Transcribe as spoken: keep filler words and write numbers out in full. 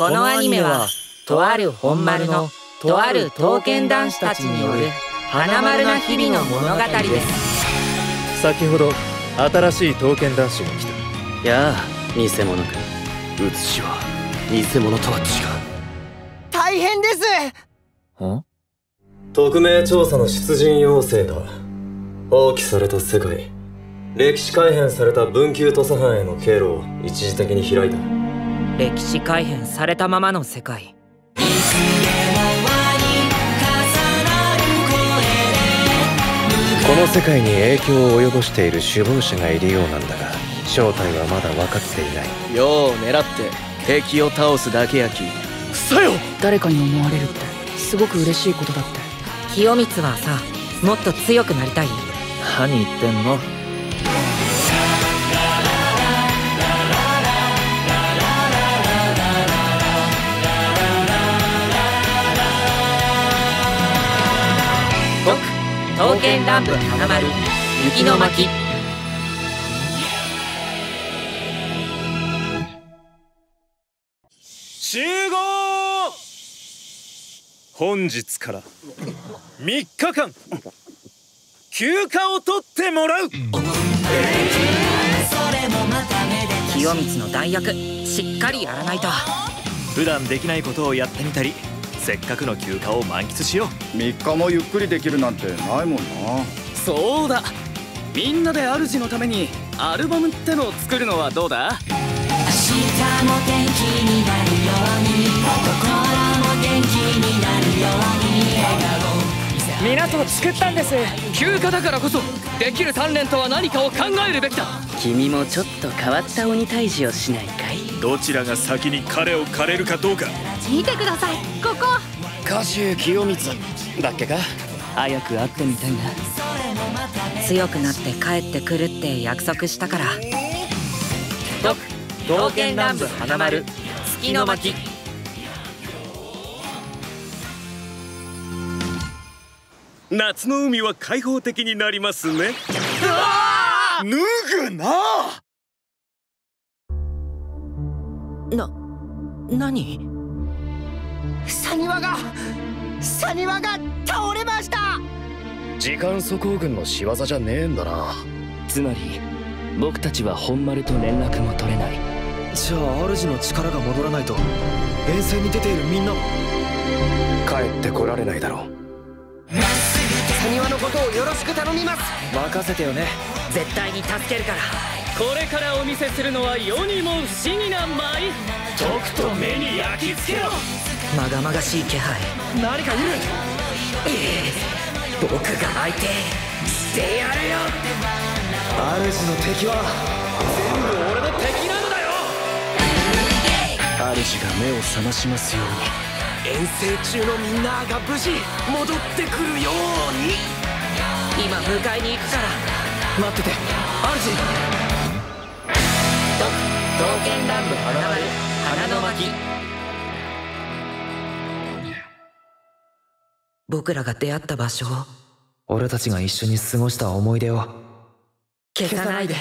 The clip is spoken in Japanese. このアニメはとある本丸のとある刀剣男子たちによる花丸な日々の物語です。先ほど新しい刀剣男子が来た。やあ偽物か。写しは偽物とは違う。大変です。ん特命調査の出陣要請だ。放棄された世界、歴史改変された文久土佐藩への経路を一時的に開いた。歴史改変されたままの世界。この世界に影響を及ぼしている首謀者がいるようなんだが、正体はまだ分かっていない。よう狙って敵を倒すだけやき。くそよ。誰かに思われるってすごく嬉しいことだって。清光はさ、もっと強くなりたい。何言ってんの。刀剣乱舞花丸雪の巻。集合。本日からみっかかん休暇を取ってもらう。清光の代役しっかりやらないと。普段できないことをやってみたり、せっかくの休暇を満喫しよう。みっかもゆっくりできるなんてないもんな。そうだ、みんなで主のためにアルバムってのを作るのはどうだ。明日も元気になるように、心も元気になるように。笑顔を皆と作ったんです。休暇だからこそできる鍛錬とは何かを考えるべきだ。君もちょっと変わった鬼退治をしないかい。どちらが先に彼を狩れるかどうか。見てください、ここ。賀集清光だっけか。早く会ってみたいな。強くなって帰ってくるって約束したから。と刀剣乱舞花丸月の巻。夏の海は開放的になりますね。うわ脱ぐなな、何？サニワがサニワが倒れました。時間素行軍の仕業じゃねえんだな。つまり僕たちは本丸と連絡も取れない。じゃあ主の力が戻らないと遠征に出ているみんなも帰ってこられないだろう。サニワのことをよろしく頼みます。任せてよね。絶対に助けるから。これからお見せするのは世にも不思議な舞。とくと目に焼き付けろ。まがまがしい気配。何かいる。えー、僕が相手してやるよ。主の敵は全部俺の敵なんだよ。主が目を覚ましますように。遠征中のみんなが無事戻ってくるように。今迎えに行くから。待ってて主。刀剣乱舞花丸花の巻。僕らが出会った場所を、俺たちが一緒に過ごした思い出を消さないで。